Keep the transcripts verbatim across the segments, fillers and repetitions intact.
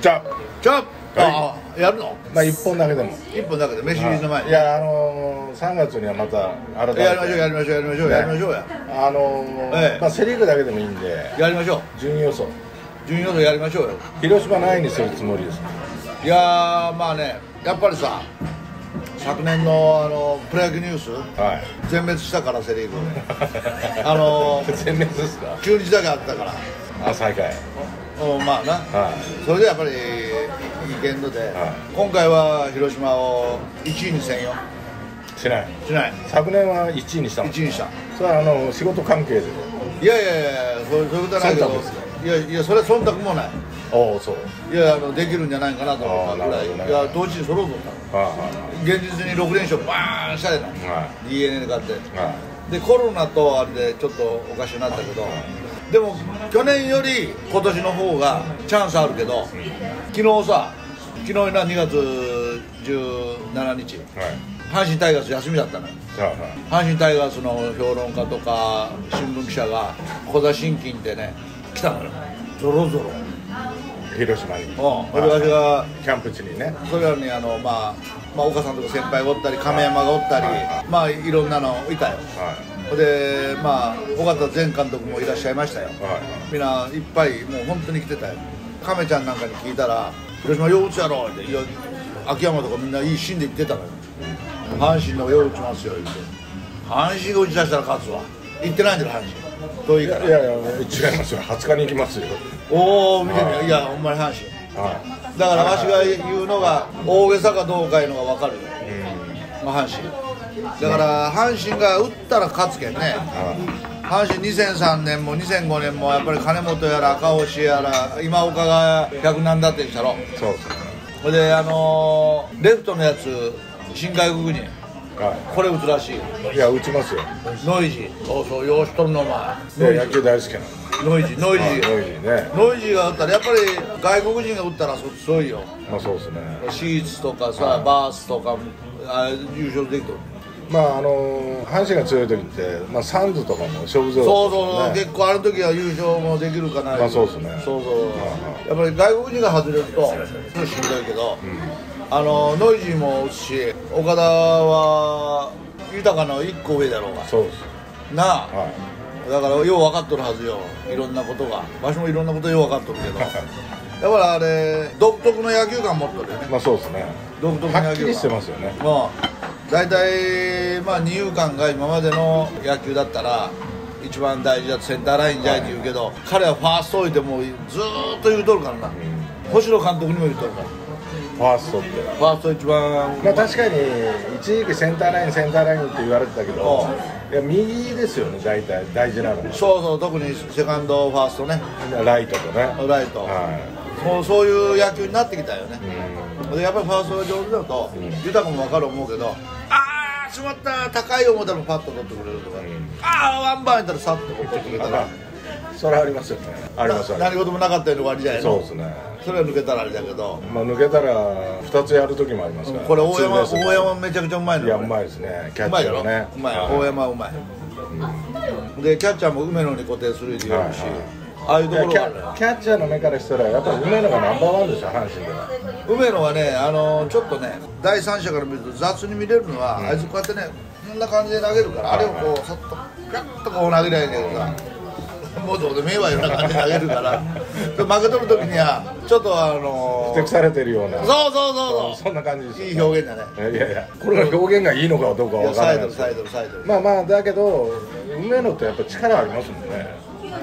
チャッチャッ、ああやるの、まあいっぽんだけでもいっぽんだけで飯入りの前に、いやあのさんがつにはまた改めてやりましょうやりましょうやりましょうやりましょうや、あのまあセ・リーグだけでもいいんでやりましょう、順位予想順位予想やりましょうよ。広島何位にするつもりですか。いやまあね、やっぱりさ昨年のあのプロ野球ニュース、はい、全滅したからセ・リーグあの全滅ですか、中日だけあったからあ最下位、うん、まあな、はい、それでやっぱりいい限度で、はい、今回は広島をいちいにせんよしないしない、昨年はいちいにしたもん、ね、いちいにした、それはあの仕事関係で、いやいやいやそういうことはないけど、いやいやそれは忖度もない、おおそう、いやあのできるんじゃないかなと思ったぐらい、いや同時に揃うぞ現実にろくれんしょうバーンしたいな、 ディーエヌエー で勝って、でコロナとあれでちょっとおかしくなったけど、でも去年より今年の方がチャンスあるけど、昨日さ昨日なにがつじゅうしちにち阪神タイガース休みだったのよ、阪神タイガースの評論家とか新聞記者が小田新金ってね来たのよ、ゾロゾロ広島に、私がキャンプ地にね、それらにあのまあ岡さんとか先輩がおったり亀山がおったり、まあいろんなのいたよ、でまあ尾形前監督もいらっしゃいましたよ、みんないっぱいもう本当に来てたよ、亀ちゃんなんかに聞いたら「広島よう打つやろ」って、いや秋山とかみんないいシーンで言ってたのよ、阪神のよう打ちますよ言って、阪神が打ち出したら勝つわ言ってないんだよ、阪神遠いから、いやいや違いますよ、はつかに行きますよ、おお見てみ、いやほんまに阪神だから、わしが言うのが大げさかどうかいうのが分かるよ、阪神だから阪神が打ったら勝つけんね、阪神にせんさんねんもにせんごねんもやっぱり金本やら赤星やら今岡がひゃく何だってしたろ、そうそれであのレフトのやつ新外国人これ打つらしい、いや打ちますよ、ノイジー、そうそうようしとるのお前、野球大好きなノイジー、ノイジーノイジーね、ノイジーが打ったらやっぱり外国人が打ったらそっち強いよ、まあそうですね、シーツとかさバースとか優勝できとる、まああの阪神が強い時ってサンズとかも勝負強い、そうそう結構ある時は優勝もできるかな、まあそうですね、そうそうやっぱり外国人が外れるとしんどいけど、あのノイジーも打つし、岡田は豊かのいっこ上だろうが、そうですなあ、はい、だからよう分かっとるはずよ、いろんなことが、わしもいろんなことよう分かっとるけどだからあれ独特の野球感持っとるよね、まあそうですね、独特の野球感はっきりしてますよね、まあ大体まあ二遊間が今までの野球だったら一番大事だとセンターラインじゃいって言うけど、はい、彼はファースト置いてもうずーっと言うとるからな、うん、星野監督にも言うとるから、ファーストってファースト一番、まあ確かに一時期センターラインセンターラインって言われてたけど、いや右ですよね大体大事なのは、そうそう特にセカンドファーストね、ライトとねライト、もうそういう野球になってきたよね、でやっぱりファーストが上手だと豊も分かる思うけど、ああしまった高い思ったらパッと取ってくれるとか、ああワンバンいったらさっと取ってくれたら、それはありますよね、あります何事もなかったように終わりじゃないの、そうですね、それは抜けたらあれだけど、まあ抜けたらふたつやる時もありますから、これ大山、大山めちゃくちゃうまいの、いやうまいですね、キャッチャーねうまい、大山うまいで、キャッチャーも梅野に固定するって言うし、ああいうところキャッチャーの目からしたらやっぱり梅野がナンバーワンでしょ、阪神では。梅野はねあのちょっとね第三者から見ると雑に見れるのは、あいつこうやってねこんな感じで投げるから、あれをこうさっとガッとこう投げないけどさ、もうどうでもいいわような感じで投げるから負けとる時にはちょっとあのふてくされてるような、そうそうそうそうそんな感じです、いい表現だね、いやいやこれが表現がいいのかどうかは分からないですけど、まあまあだけど梅野ってやっぱ力ありますもんね、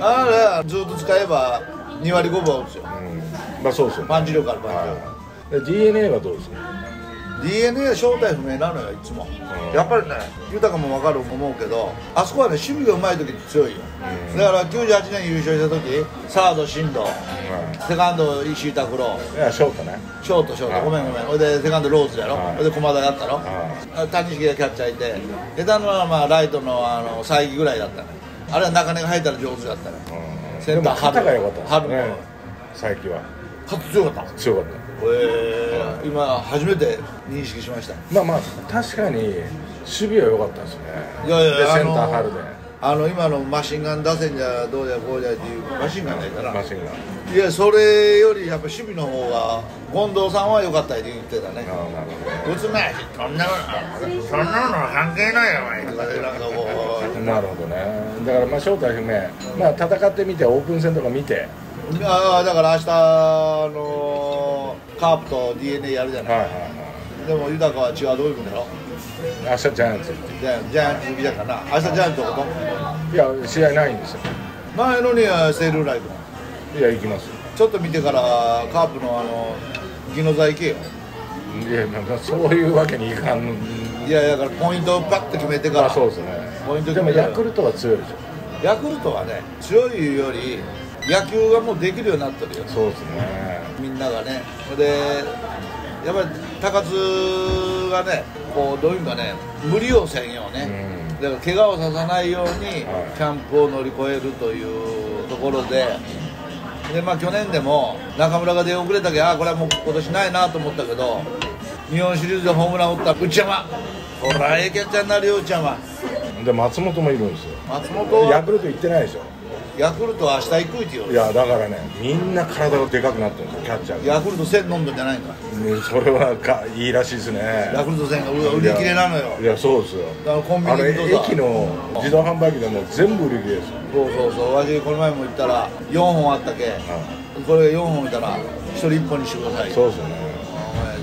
あれずっと使えばにわりごぶは打つよ、まあそうですよ、パンチ力あるパンチ力。 ディーエヌエー はどうですか。 ディーエヌエー は正体不明なのよいつも、やっぱりね豊かも分かると思うけど、あそこはね守備がうまい時に強いよ、だからきゅうじゅうはちねん優勝した時サード進藤、セカンド石井拓郎、いやショートね、ショートショートごめんごめん、それでセカンドローズやろ、それで駒田だったろ、谷繁がキャッチャーいて下手なのはまあライトのあの才木ぐらいだったね、あれは中根が入ったら上手だったね、センター春が良かったですね、才木は勝つ強かった強かった、ええ今初めて認識しました、まあまあ確かに守備は良かったですね、いやいやセンター春であの今のマシンガン打線じゃどうじゃこうじゃっていうマシンガンがいたら、マシンガン、いやそれよりやっぱ守備の方が近藤さんは良かったって言ってたね。打つ前そんなそんなの関係ないよお前とかでなんかこうなるほどね。だからまあ正体不明、うん、まあ戦ってみてオープン戦とか見て、ああだから明日のカープと ディーエヌエー やるじゃない。はいはいはい、でも豊は血はどういうんだろう。明日ジャイアンツ、ジャイアンツ組だからな。明日ジャイアンツのこと？いや、試合ないんですよ。ないのにセールライブ。いや、行きます。ちょっと見てからカープのあの技能座行けよ。いや、なんかそういうわけにいかん。いや、だからポイントをパッと決めてから。そうですね。ポイントでもヤクルトは強いでしょ。ヤクルトはね、強いより野球がもうできるようになってるよ。そうですね。みんながね。で、やっぱり高津がね、こうどういうかね、無理をせんようね、うん、だから怪我をささないようにキャンプを乗り越えるというところで、で、まあ、去年でも中村が出遅れたけど、ああこれはもう今年ないなと思ったけど、日本シリーズでホームラン打った内山、ほらええキャッチャーになるよ内山で、松本もいるんですよ。松本ヤクルト行ってないでしょ。ヤクルトは明日行くってよ。いやだからね、みんな体がでかくなってるんですよ、キャッチャー。ヤクルトせん飲んどんじゃないんだ、ね、それはかいいらしいですね。ヤクルトせんが売り切れなのよ。いやそうですよ。だからコンビニの駅の自動販売機でも全部売り切れですよ。そうそうそう、わしこの前も言ったらよんほんあったけ、うん、これよんほん見たらひとりいっぽんにしてください。そうですよね。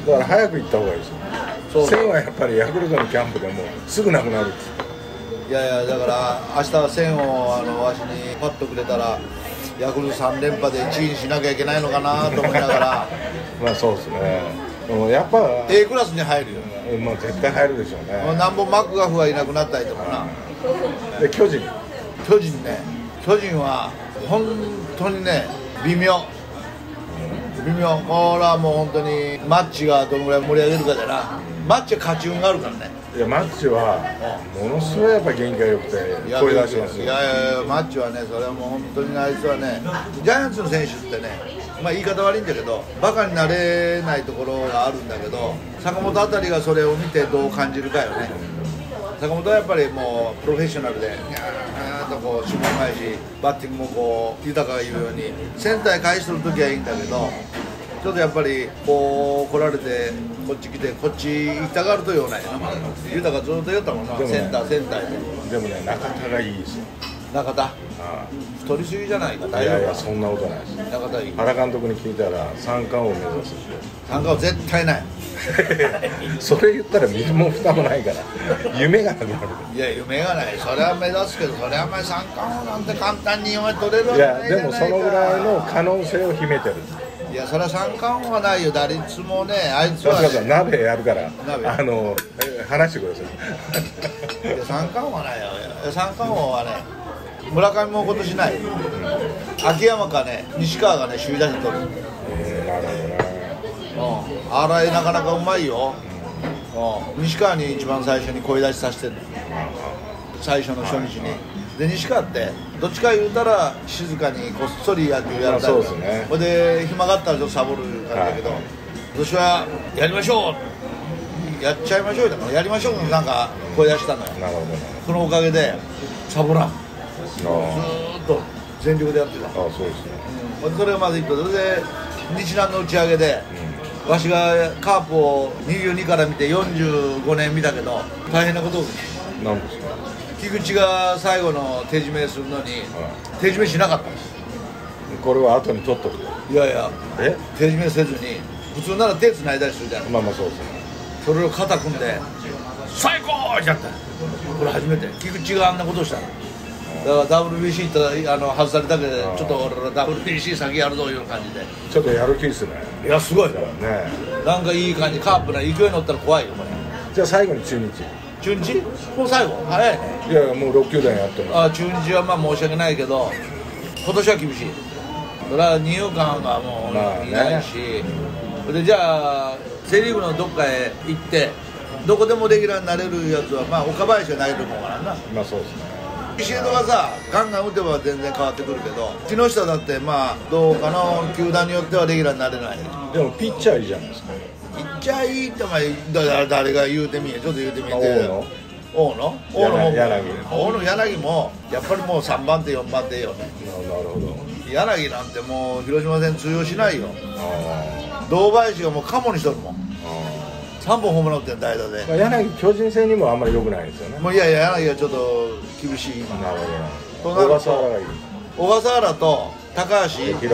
だから早く行った方がいいですよ。せんはやっぱりヤクルトのキャンプでもすぐなくなるんですよ。いやいや、だから明日は線をあのわしにパッとくれたらヤクルトさん連覇でいちいにしなきゃいけないのかなと思いながらまあそうですね。でもやっぱ A クラスに入るよね。まあ絶対入るでしょうね。なんぼマクガフがいなくなったりとかな。で巨人巨人ね、巨人は本当にね微妙微妙。ほらもう本当にマッチがどのぐらい盛り上げるかだな。マッチは勝ち運があるからね。いやマッチはものすごいやっぱり元気が良くて声出してますよ。いやいやいやマッチはね、それはもう本当にあいつはね、ジャイアンツの選手ってね、まあ言い方悪いんだけどバカになれないところがあるんだけど、坂本あたりがそれを見てどう感じるかよね。坂本はやっぱりもうプロフェッショナルで、いやーっとこう守備もないしバッティングもこう豊が言うようにセンターへ返してる時はいいんだけど、ちょっとやっぱりこう来られてこっち来てこっち行きたがると言わないよな。豊がずっと言ったもんな、センターセンターで。でもね中田がいいですよ。中田太りすぎじゃないか。いやいやそんなことないです。中田いい。原監督に聞いたら三冠王目指す。三冠王絶対ない。それ言ったら水も蓋もないから夢がなくなる。いや夢がない。それは目指すけど、それはお前三冠王なんて簡単にお前取れるわけないじゃないか。いやでもそのぐらいの可能性を秘めてる。いやそれは三冠王はないよ。打率もね、あいつは、ね、鍋やるからあの話してください。いや三冠王はないよ。三冠王はね村上も今年ない。秋山かね西川がね首位打者取る。うん、あらえなかなかうまいよ、うんうん、西川に一番最初に声出しさせてるの最初の初日に。で西川ってどっちか言うたら静かにこっそり野球やるタイプで、ほいで暇があったらちょっとサボる感じだけど、はい、今年はやりましょうやっちゃいましょうだからやりましょうなんか声出したのよ。なるほど、ね、そのおかげでサボらんずーっと全力でやってた。あそうですね、うん、それがまず一個で、それで日南の打ち上げで、うん、わしがカープをにじゅうにから見てよんじゅうごねん見たけど大変なことなんですか。菊池が最後の手締めするのに、うん、手締めしなかったんです。これは後に取っとく。いやいやえ手締めせずに普通なら手つないだりするじゃん。まあまあそうですね。それを肩組んで最高しちゃった。これ初めて菊池があんなことをしたのだから ダブリュービーシー ってあの外されたけでちょっと俺ら ダブリュービーシー 先やるぞいう感じでちょっとやる気ですね。いやすごいね、なんかいい感じ。カープな勢いに乗ったら怖いよこれ。じゃあ最後に中日中日もう最後早いね。いやもうろく球団やってる。あ中日はまあ申し訳ないけど今年は厳しい。それは二遊間がもういないし、まあね、でじゃあセ・リーグのどっかへ行ってどこでもレギュラーになれるやつはまあ岡林が投げるもんからな。まあそうですね。ビシエドがさガンガン打てば全然変わってくるけど、木下だってまあどうかの球団によってはレギュラーになれない。でもピッチャーいいじゃないですか。ピッチャーいいってお前誰が言うてみえちょっと言うてみえて大野大野も大野柳もやっぱりもうさんばん手よんばん手よね。なるほど。柳なんてもう広島戦通用しないよ。堂林がもうカモにしとるもん。さんぼんホームラン打ってん代打で。柳巨人戦にもあんまり良くないですよね。もういやいや柳はちょっと厳しい今。なるほど。小笠原がいい。小笠原と高橋宏樹。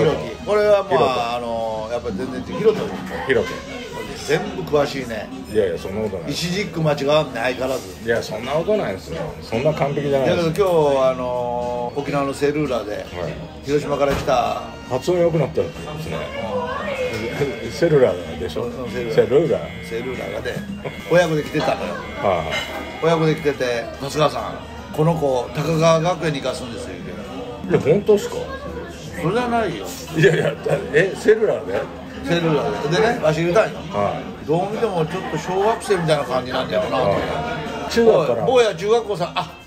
これはまああのやっぱり全然広田。広田。全部詳しいね。いやいやそんなことない。一軸間違わんね相変わらず。いやそんなことないですよ。そんな完璧じゃないです。だけど今日あの沖縄のセルーラで広島から来た。発音良くなったんですね。セルーラでしょ。セルーラ。セルーラがで親子で来てたのよ。親子で来てて松川さんこの子高川学園に行かすんですよ。いや本当ですか。それじゃないよ。いやいやえセルーラで。セルラでね、わし言うたんよ。どう見てもちょっと小学生みたいな感じなんだよな。中学から。坊や中学校さん、あ、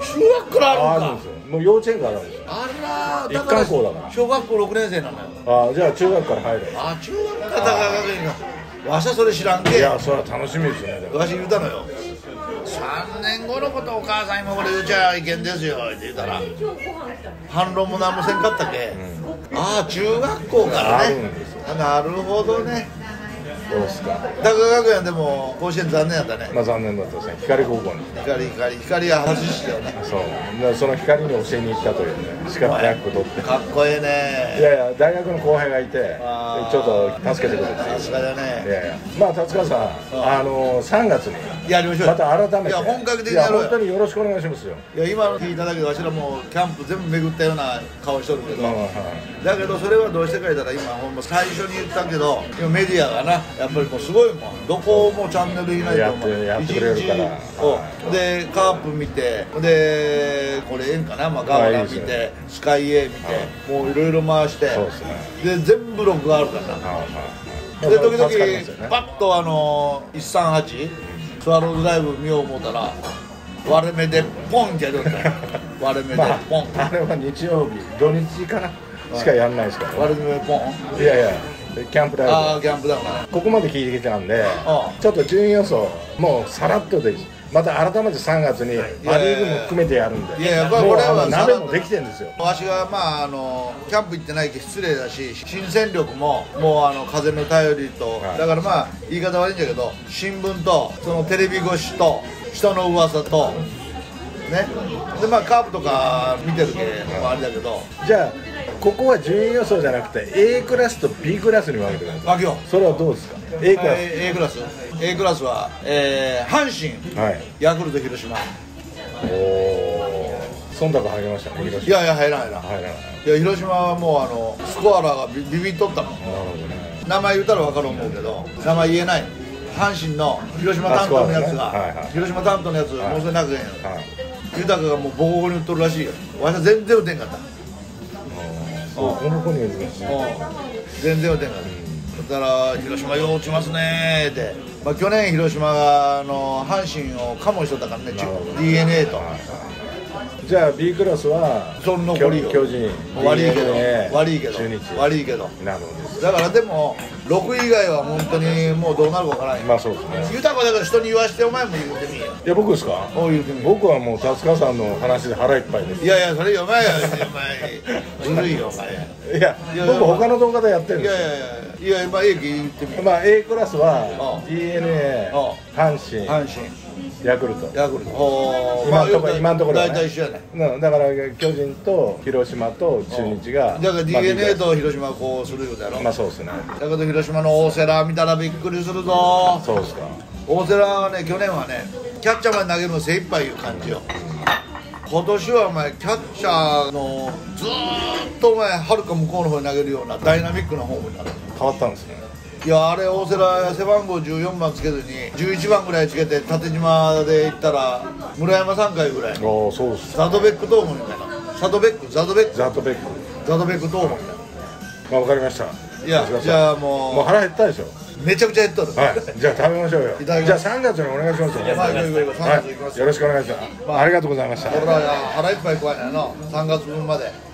中学からあるんですよ。もう幼稚園からあるんですよ。あら、一貫校だから。小学校六年生なんだよ。ああ、じゃあ中学から入る。あ、中学から高学園が。わしはそれ知らんけ。いや、それは楽しみですよね。わし言うたのよ。三年後のことお母さん今これ言うちゃいけんですよって言ったら、反論も何もせんかったけ。ああ、中学校からね。なるほどね。どうですか。高川学園でも甲子園残念だったね。まあ残念だったですね。光高校に。光光光は外してよね。そう。だからその光に教えに行ったというね。しかも大学取って。かっこいいね。いやいや大学の後輩がいて、ちょっと助けてくれて。さすがだね。いやいや。まあ達川さん、あのさんがつにやりましょう。また改めて。いや本格的にやろう。本当によろしくお願いしますよ。いや今の聞いただけでわしらもうキャンプ全部巡ったような顔しとるけど。だけどそれはどうしてくれたら今ほんま最初に言ったけど、今メディアがな。やっぱりもうすごいもん。どこもチャンネルいないと思う。いちにちをでカープ見て、でこれええんかな、まあガーナ見て、スカイエー見て、もういろいろ回して、で全部録画あるからな。で時々パッとあのいちさんはちスワローズライブ見よう思ったら割れ目でポンってやるんだよ。割れ目でポン。あれは日曜日土日かなしかやんないですから。割れ目でポン。いやいや。キャンプライブ。ああ、キャンプだから。ここまで聞いてきたんで、ちょっと順位予想もうさらっとで、また改めてさんがつにアリーグも含めてやるんで。いやいや、これは鍋もできてるんですよ。わしがまああのキャンプ行ってないけ失礼だし、新戦力ももうあの風の頼りと、だからまあ言い方悪いんだけど、新聞とそのテレビ越しと人の噂と。ね、でまあカープとか見てるけどあれだけど、じゃあここは順位予想じゃなくて A クラスと B クラスに分けてください。分けよう。それはどうですか。 A クラス A クラス A クラスは、えー、阪神、はい、ヤクルト広島。おお忖度入りましたね。広島いやいや入らないな。入らない。いや広島はもうあのスコアラーがビビっとったもん。なるほどね。名前言ったら分かると思うけど名前言えない。阪神の広島担当のやつが、ねはいはい、広島担当のやつもうそれなくへんやん、はい豊がもうボコボコに打っとるらしいよ。わしは全然打てんかった。ボコボコに打つらしい。全然打てんかった。だから広島よう落ちますねーって。まあ去年広島があの阪神をカモしとったからね。ディーエヌエー と。じゃあ B クラスはその残りよ。巨人。悪いけど悪いけど悪いけど。なるほど。だからでもろく以外は本当にもうどうなるかわからない。まあそうですね。豊だから人に言わしてお前も言ってみよ。いや僕ですか。僕はもう達川さんの話で腹いっぱいです。いやいやそれお前やお前ずるいよお前。いや僕他の動画でやってるんですよ。いやいやいやまあ A 言ってみよ。まあ A クラスは ディーエヌエー 阪神阪神ヤクルトヤクルト。今のところ今のところ大体一緒やね。だから巨人と広島と中日が。だから ディーエヌエー と広島こうするようだろ。まあそうですね。だけど広島の大瀬良見たらびっくりするぞ。そうですか。大瀬良はね去年はね。キャッチャーまで投げるの精一杯いう感じよ。今年はお前キャッチャーのずーっとお前はるか向こうの方に投げるようなダイナミックなフォームになる。変わったんですね。いやあれ大瀬良背番号じゅうよんばんつけずにじゅういちばんぐらいつけて縦島でいったら村山さんかいぐらい。ああそうです、ね。ザドベックトームみたいな。ザドベックザドベックザドベックザドベックトームみたいな。まあわかりました。いやじゃあもうもう腹減ったでしょ。めちゃくちゃ減っとる。はい、じゃあ食べましょうよ。じゃあさんがつにお願いしますよ。よろしくお願いします。ありがとうございました。腹いっぱい食わないのさんがつぶんまで。